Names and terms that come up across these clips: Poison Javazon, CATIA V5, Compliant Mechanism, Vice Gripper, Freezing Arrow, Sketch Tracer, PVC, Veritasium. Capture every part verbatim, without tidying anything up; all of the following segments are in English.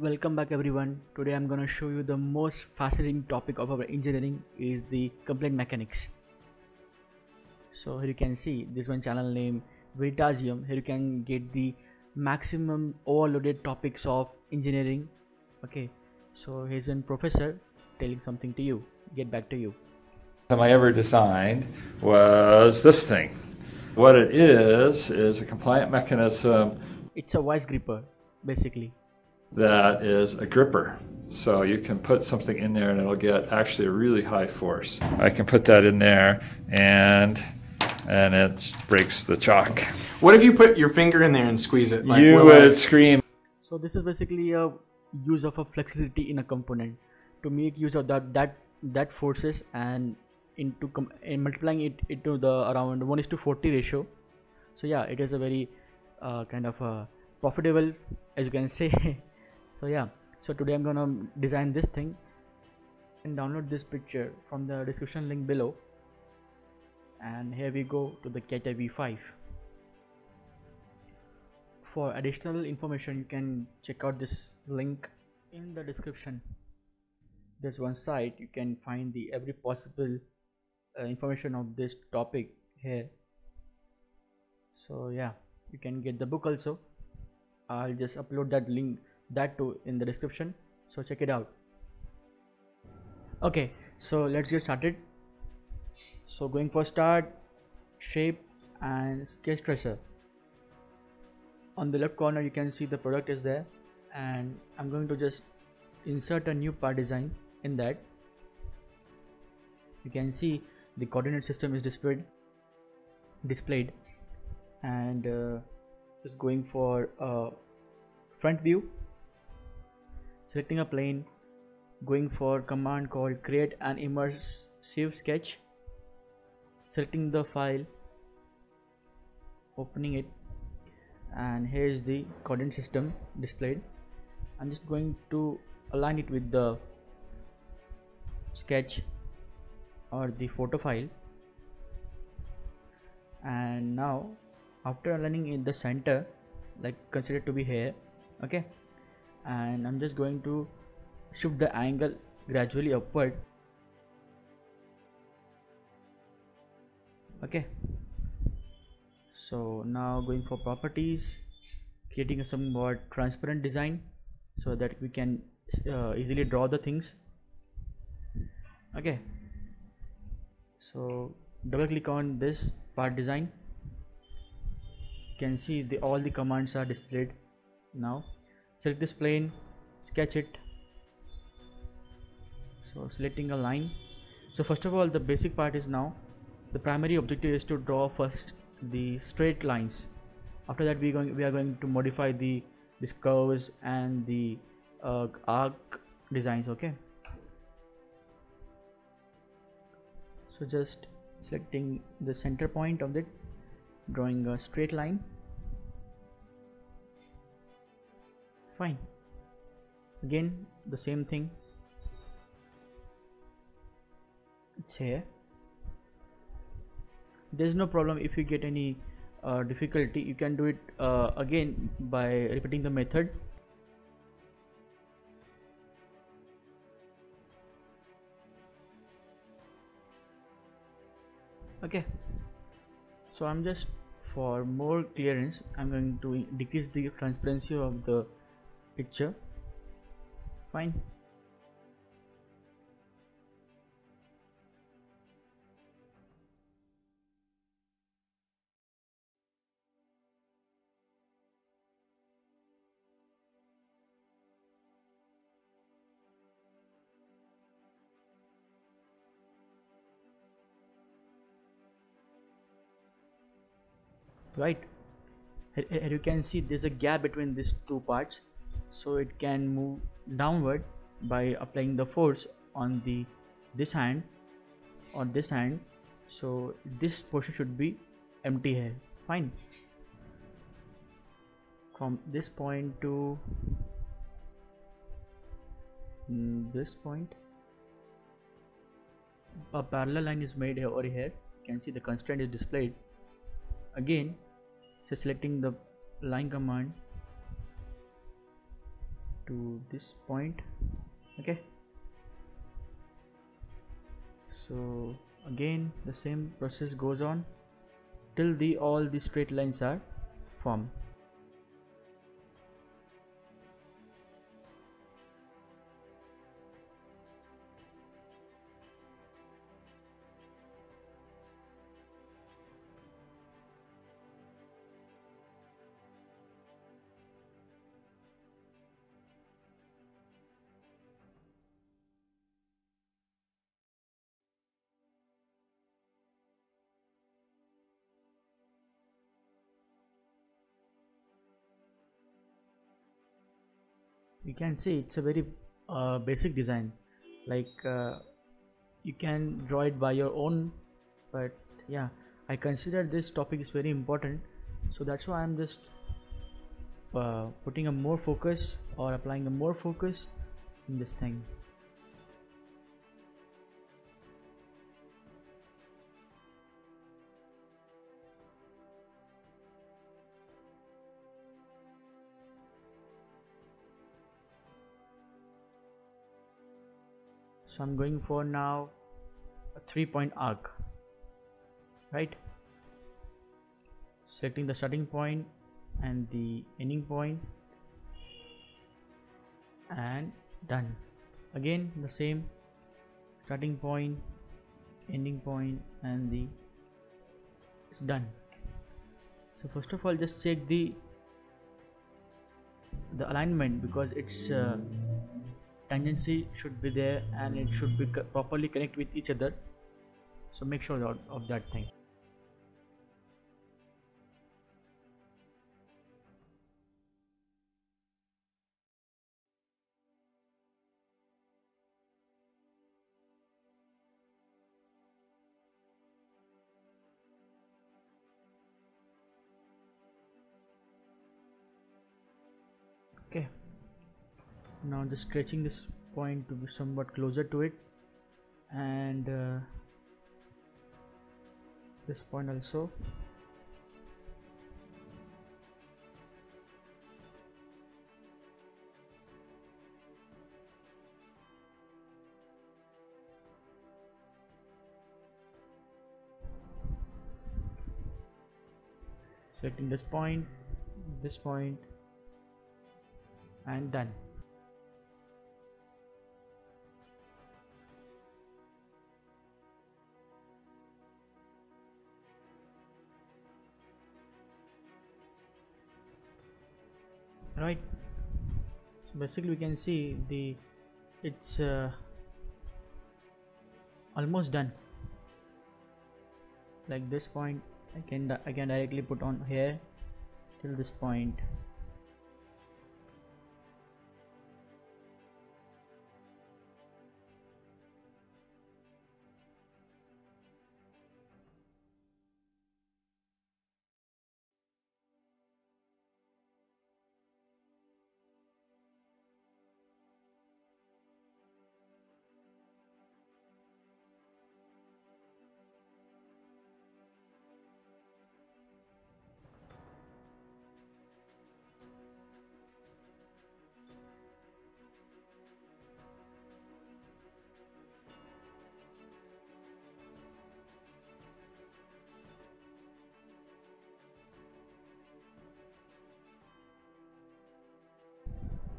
Welcome back everyone. Today I'm gonna show you the most fascinating topic of our engineering is the compliant mechanics. So here you can see this one channel name Veritasium. Here you can get the maximum overloaded topics of engineering. Okay, so here's a professor telling something to you. Get back to you. The I ever designed was this thing. What it is is a compliant mechanism. It's a Vice Gripper basically. That is a gripper, so you can put something in there and it'll get actually a really high force. I can put that in there and and it breaks the chalk. What if you put your finger in there and squeeze it? Like, you would I... scream. So this is basically a use of a flexibility in a component to make use of that that that forces and into com and multiplying it into the around one is to forty ratio. So yeah, it is a very uh, kind of a profitable, as you can say. So yeah, so today I'm gonna design this thing and download this picture from the description link below, and here we go to the CATIA V five. For additional information you can check out this link in the description. There's one site you can find the every possible uh, information of this topic here. So yeah, you can get the book also. I'll just upload that link that too in the description, so check it out. Okay, so let's get started. So going for start, shape and sketch tracer. On the left corner you can see the product is there, and I'm going to just insert a new part design in that. You can see the coordinate system is displayed displayed and uh, just going for uh, front view, selecting a plane, going for command called create an immersive sketch, selecting the file, opening it, and here is the coordinate system displayed. I'm just going to align it with the sketch or the photo file, and now after aligning in the center, like consider it to be here, okay, and I'm just going to shift the angle gradually upward. Okay, so now going for properties, creating a somewhat transparent design so that we can uh, easily draw the things. Okay, so double click on this part design. You can see the all the commands are displayed now. Select this plane, sketch it, so selecting a line. So first of all, the basic part is now the primary objective is to draw first the straight lines. After that we going we are going to modify the these curves and the uh, arc designs. Okay, so just selecting the center point of it, drawing a straight line. Fine, again the same thing, it's here. There's no problem if you get any uh, difficulty, you can do it uh, again by repeating the method. Okay, so I'm just for more clearance I'm going to decrease the transparency of the picture. Fine, right, here you can see there's a gap between these two parts, so it can move downward by applying the force on the this hand or this hand, so this portion should be empty here. Fine, from this point to this point a parallel line is made here or here. You can see the constraint is displayed again, so selecting the line command, to this point. Okay, so again the same process goes on till the all the straight lines are formed. You can see it's a very uh, basic design, like uh, you can draw it by your own, but yeah, I consider this topic is very important, so that's why I'm just uh, putting a more focus or applying a more focus in this thing. So I'm going for now a three-point arc, right? Selecting the starting point and the ending point, and done. Again the same, starting point, ending point, and the it's done. So first of all, just check the the alignment, because it's uh, tangency should be there and it should be properly connect with each other, so make sure of, of that thing. Okay, now just stretching this point to be somewhat closer to it, and uh, this point also. Selecting this point, this point, and done. Right, so basically we can see the it's uh, almost done. Like this point I can I can directly put on here till this point.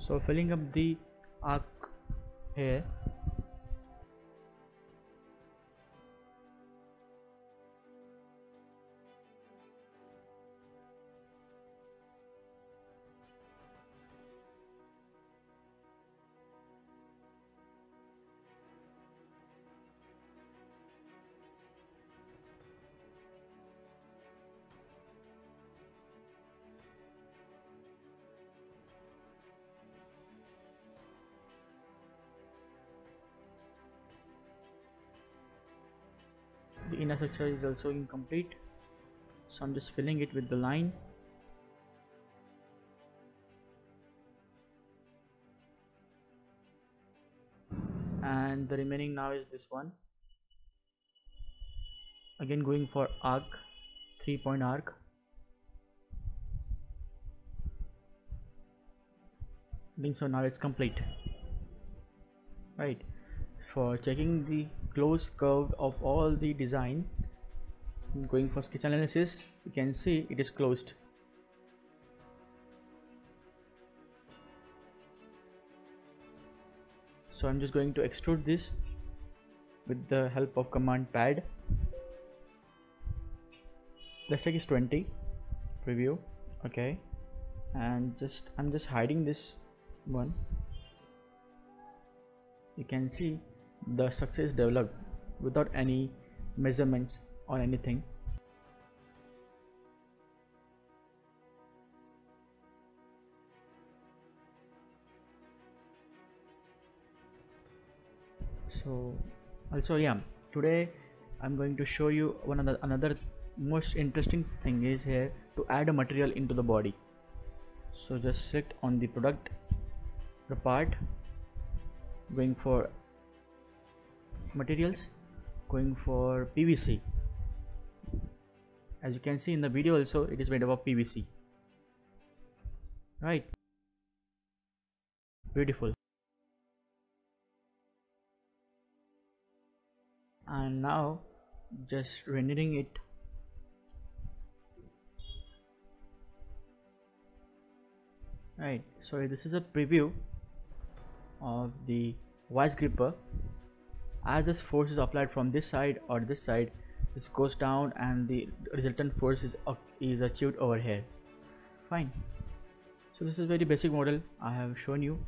So filling up the arc here. The inner structure is also incomplete, so I'm just filling it with the line. And the remaining now is this one. Again going for arc, three-point arc. I think so. Now it's complete, right? For checking the closed curve of all the design, going for sketch analysis, you can see it is closed. So I'm just going to extrude this with the help of command pad. Let's take is twenty, preview, okay, and just I'm just hiding this one. You can see the structure is developed without any measurements or anything. So also, yeah, today I'm going to show you one another another most interesting thing is here to add a material into the body. So just select on the product, the part, going for materials, going for P V C. As you can see in the video also, it is made up of P V C, right? Beautiful. And now just rendering it. Right, so this is a preview of the Vice Gripper. As this force is applied from this side or this side, this goes down and the resultant force is, uh, is achieved over here. Fine. So this is very basic model I have shown you.